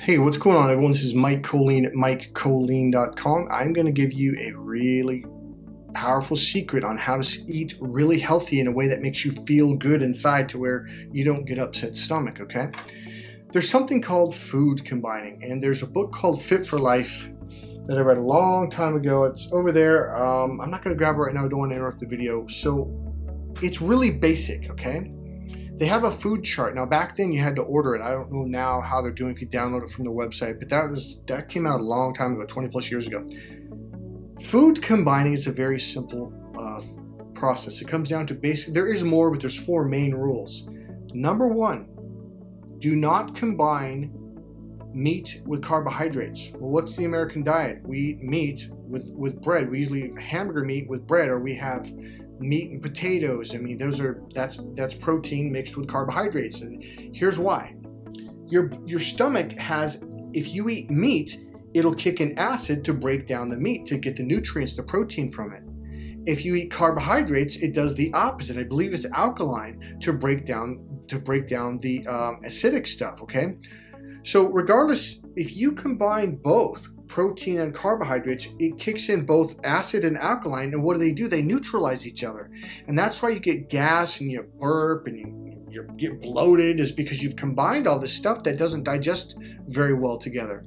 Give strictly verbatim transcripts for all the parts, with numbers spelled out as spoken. Hey, what's going on, everyone? This is Mike Kollin at mike kollin dot com. I'm going to give you a really powerful secret on how to eat really healthy in a way that makes you feel good inside to where you don't get upset stomach, okay? There's something called food combining, and there's a book called Fit for Life that I read a long time ago. It's over there. Um, I'm not going to grab it right now. I don't want to interrupt the video. So it's really basic, okay? They have a food chart. Now, back then you had to order it. I don't know now how they're doing if you download it from the website, but that was that came out a long time ago, twenty plus years ago. Food combining is a very simple uh, process. It comes down to basic. There is more, but there's four main rules. Number one, do not combine meat with carbohydrates. Well, what's the American diet? We eat meat with, with bread. We usually have hamburger meat with bread, or we have meat and potatoes. I mean, those are that's that's protein mixed with carbohydrates. And here's why: your your stomach has, if you eat meat, it'll kick in acid to break down the meat to get the nutrients, the protein from it. If you eat carbohydrates, it does the opposite. I believe it's alkaline to break down to break down the um, acidic stuff. Okay, so regardless, if you combine both protein and carbohydrates, it kicks in both acid and alkaline, and what do they do? They neutralize each other. And that's why you get gas and you burp and you, you get bloated, is because you've combined all this stuff that doesn't digest very well together.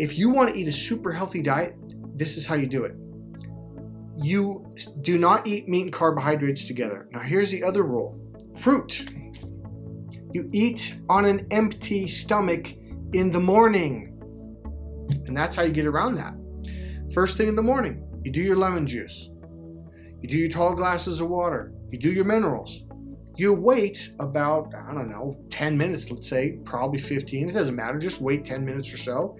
If you want to eat a super healthy diet, this is how you do it. You do not eat meat and carbohydrates together. Now here's the other rule: fruit. You eat on an empty stomach in the morning. And that's how you get around that. First thing in the morning, you do your lemon juice. You do your tall glasses of water. You do your minerals. You wait about, I don't know, ten minutes, let's say, probably fifteen. It doesn't matter. Just wait ten minutes or so.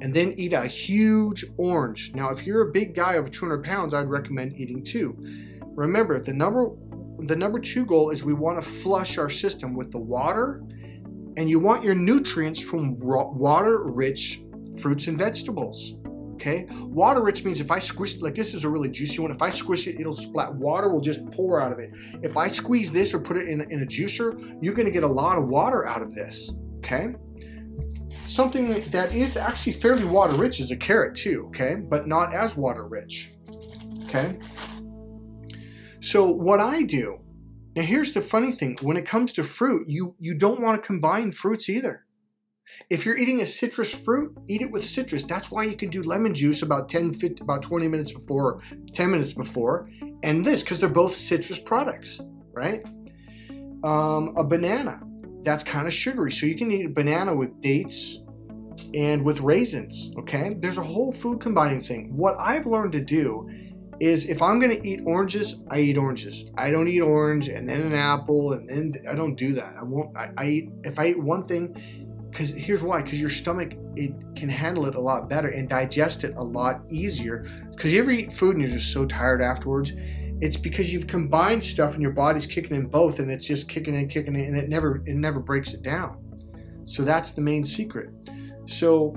And then eat a huge orange. Now, if you're a big guy over two hundred pounds, I'd recommend eating two. Remember, the number, the number two goal is we want to flush our system with the water. And you want your nutrients from water-rich fruits and vegetables, okay? Water rich means if I squish, like this is a really juicy one, if I squish it, it'll splat. Water will just pour out of it. If I squeeze this or put it in, in a juicer, you're gonna get a lot of water out of this, okay? Something that is actually fairly water rich is a carrot too, okay? But not as water rich, okay? So what I do, now here's the funny thing, when it comes to fruit, you, you don't wanna combine fruits either. If you're eating a citrus fruit, eat it with citrus. That's why you can do lemon juice about ten, fifteen, about twenty minutes before, ten minutes before, and this, because they're both citrus products, right? Um, a banana, that's kind of sugary. So you can eat a banana with dates and with raisins, okay? There's a whole food combining thing. What I've learned to do is if I'm going to eat oranges, I eat oranges. I don't eat orange and then an apple, and then I don't do that. I won't, I, I eat, if I eat one thing, because here's why, because your stomach, it can handle it a lot better and digest it a lot easier. Because you ever eat food and you're just so tired afterwards? It's because you've combined stuff and your body's kicking in both, and it's just kicking in, kicking in, and it never, it never breaks it down. So that's the main secret. So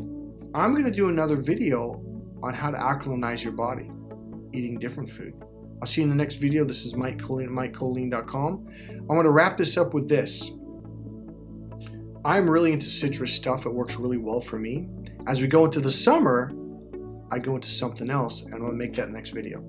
I'm going to do another video on how to alkalinize your body, eating different food. I'll see you in the next video. This is Mike Kollin at mike kollin dot com. I want to wrap this up with this. I'm really into citrus stuff. It works really well for me. As we go into the summer, I go into something else, and I'll make that next video.